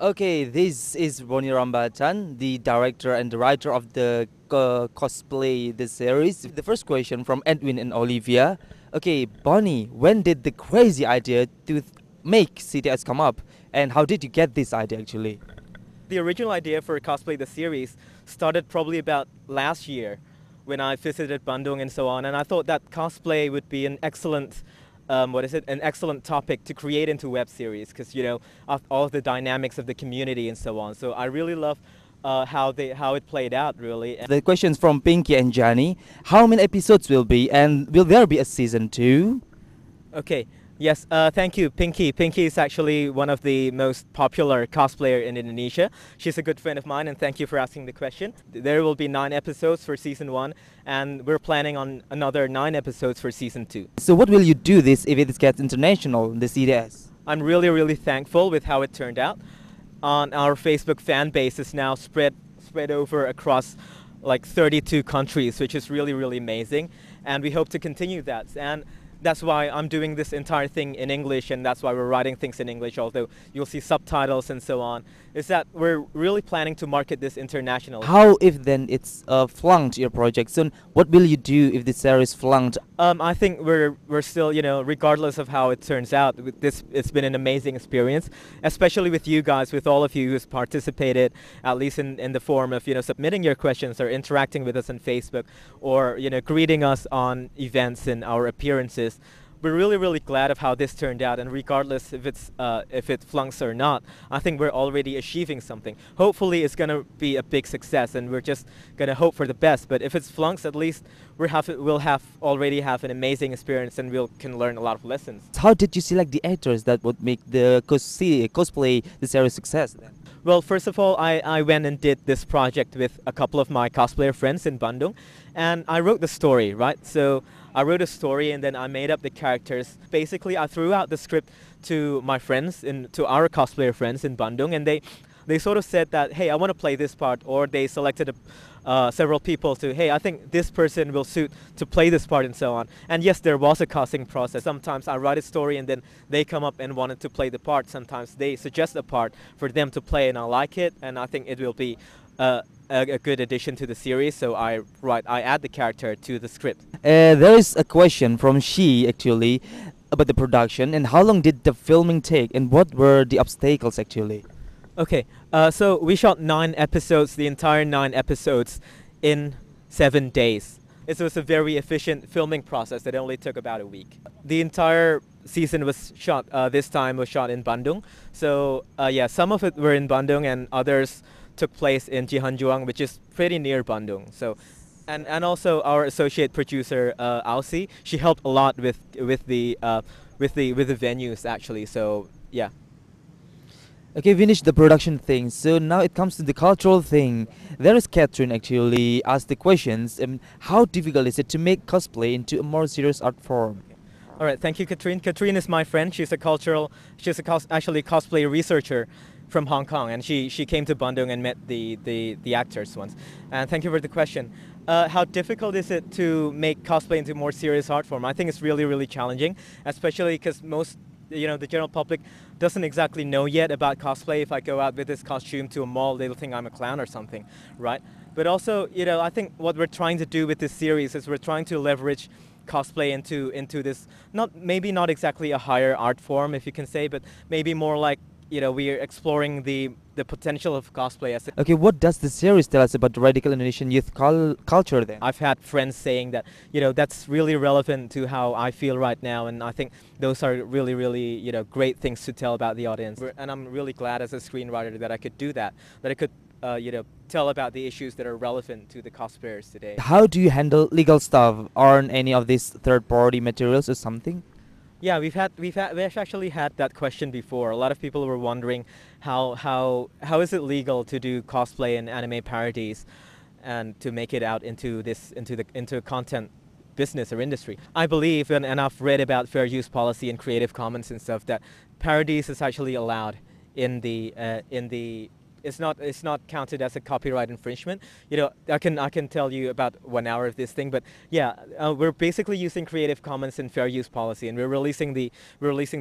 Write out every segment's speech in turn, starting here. Okay, this is Bonni Rambatan, the director and the writer of the Cosplay The Series. The first question from Edwin and Olivia. Okay, Bonni, when did the crazy idea to make CTS come up, and how did you get this idea actually? The original idea for Cosplay The Series started probably about last year when I visited Bandung and so on, and I thought that cosplay would be an excellent an excellent topic to create into web series, because you know all the dynamics of the community and so on. So I really love how it played out really. The questions from Pinky and Jani: how many episodes will be, and will there be a season 2? Okay, yes, thank you, Pinky. Pinky is actually one of the most popular cosplayer in Indonesia. She's a good friend of mine, and thank you for asking the question. There will be 9 episodes for season 1, and we're planning on another 9 episodes for season 2. So what will you do this if it gets international, the CTS? I'm really thankful with how it turned out. On our Facebook fan base is now spread over across like 32 countries, which is really amazing, and we hope to continue that. And that's why I'm doing this entire thing in English, and that's why we're writing things in English, although you'll see subtitles and so on, is that we're really planning to market this internationally. How if then it's flunked, your project? So what will you do if the series flunked? I think we're still, you know, regardless of how it turns out, with this, it's been an amazing experience, especially with you guys, with all of you who's participated, at least in the form of, you know, submitting your questions or interacting with us on Facebook, or, you know, greeting us on events and our appearances. We're really glad of how this turned out, and regardless if it's if it flunks or not, I think we're already achieving something. Hopefully it's gonna be a big success, and we're just gonna hope for the best. But if it's flunks, at least we'll already have an amazing experience, and we can learn a lot of lessons. How did you select the actors that would make the Cosplay The Series success then? Well, first of all, I went and did this project with a couple of my cosplayer friends in Bandung, and I wrote the story, right? So I wrote a story, and then I made up the characters. Basically, I threw out the script to my friends, to our cosplayer friends in Bandung, and they sort of said that, hey, I want to play this part, or they selected several people to, hey, I think this person will suit to play this part and so on. And yes, there was a casting process. Sometimes I write a story and then they come up and wanted to play the part. Sometimes they suggest a part for them to play, and I like it, and I think it will be a good addition to the series, so I add the character to the script. There is a question from She actually about the production, and how long did the filming take, and what were the obstacles actually? Okay, so we shot 9 episodes, the entire 9 episodes in 7 days. It was a very efficient filming process that only took about a week. The entire season was shot, this time was shot in Bandung. So yeah, some of it were in Bandung, and others took place in Cihanjuwang, which is pretty near Bandung. So, and also our associate producer, Aussie, she helped a lot with the venues actually, so yeah. Okay, finish the production thing. So now it comes to the cultural thing. There is Catherine actually asked the questions. How difficult is it to make cosplay into a more serious art form? All right, thank you, Catherine. Catherine is my friend. She's a cosplay researcher from Hong Kong, and she came to Bandung and met the actors once. And thank you for the question. How difficult is it to make cosplay into a more serious art form? I think it's really challenging, especially because most, you know, the general public doesn't exactly know yet about cosplay. If I go out with this costume to a mall, they'll think I'm a clown or something, right? But also, you know, I think what we're trying to do with this series is we're trying to leverage cosplay into this, maybe not exactly a higher art form, if you can say, but maybe more like, you know, we are exploring the potential of cosplay. Okay, what does the series tell us about radical Indonesian youth culture then? I've had friends saying that, you know, that's really relevant to how I feel right now, and I think those are really, you know, great things to tell about the audience. And I'm really glad as a screenwriter that I could do that, that I could, you know, tell about the issues that are relevant to the cosplayers today. How do you handle legal stuff? Aren't any of these third-party materials or something? Yeah, we've actually had that question before. A lot of people were wondering how is it legal to do cosplay and anime parodies, and to make it out into content business or industry. I believe, and I've read about fair use policy and Creative Commons and stuff, that parodies is actually allowed in the it's not counted as a copyright infringement. You know, I can tell you about 1 hour of this thing, but yeah, we're basically using Creative Commons and fair use policy, and we're releasing the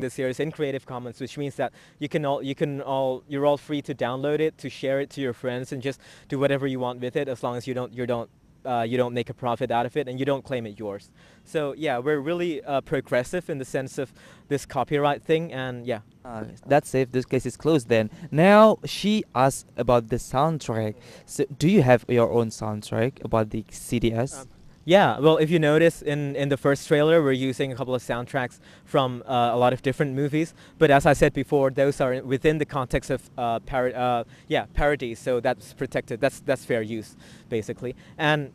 series in Creative Commons, which means that you're all free to download it, to share it to your friends, and just do whatever you want with it, as long as you don't make a profit out of it and you don't claim it yours. So yeah, we're really progressive in the sense of this copyright thing, and yeah. That's it, this case is closed then. Now she asked about the soundtrack. So do you have your own soundtrack about the CDS? Yeah, well, if you notice in the first trailer, we're using a couple of soundtracks from a lot of different movies. But as I said before, those are within the context of parodies, so that's protected. That's fair use, basically. And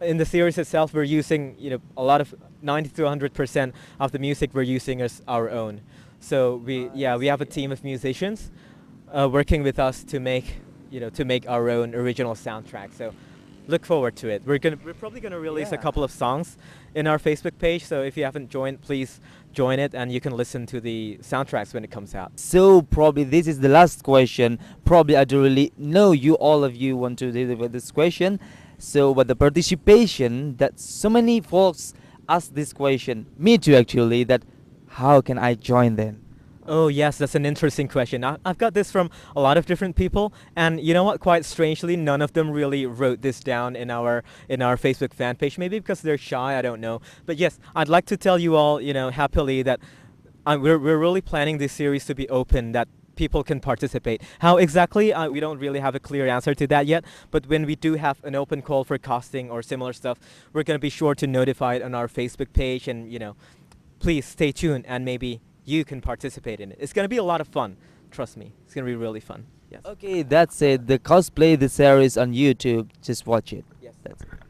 in the series itself, we're using, you know, a lot of 90 to 100% of the music we're using is our own. So we have a team of musicians working with us to make, you know, to make our own original soundtrack. So look forward to it. We're probably gonna release a couple of songs in our Facebook page, so if you haven't joined, please join it, and you can listen to the soundtracks when it comes out. So probably this is the last question. Probably I do really know you, all of you want to deal with this question. So but the participation that so many folks ask this question, me too actually, that how can I join them? Oh yes, that's an interesting question. I've got this from a lot of different people, and you know what? Quite strangely, none of them really wrote this down in our Facebook fan page. Maybe because they're shy, I don't know. But yes, I'd like to tell you all, you know, happily that we're really planning this series to be open, that people can participate. How exactly? We don't really have a clear answer to that yet, but when we do have an open call for casting or similar stuff, we're going to be sure to notify it on our Facebook page, and you know, please stay tuned and maybe you can participate in it. It's going to be a lot of fun. Trust me. It's going to be really fun. Yes. Okay, that's it. The Cosplay The Series on YouTube. Just watch it. Yes, that's it.